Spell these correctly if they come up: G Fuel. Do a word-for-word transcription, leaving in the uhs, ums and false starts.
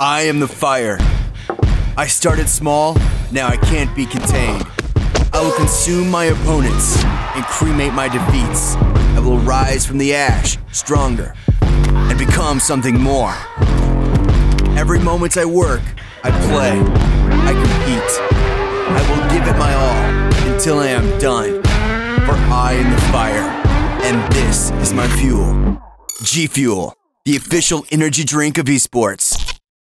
I am the fire. I started small, now I can't be contained. I will consume my opponents and cremate my defeats. I will rise from the ash, stronger, and become something more. Every moment I work, I play, I compete. I will give it my all until I am done. For I am the fire, and this is my fuel. G Fuel, the official energy drink of esports.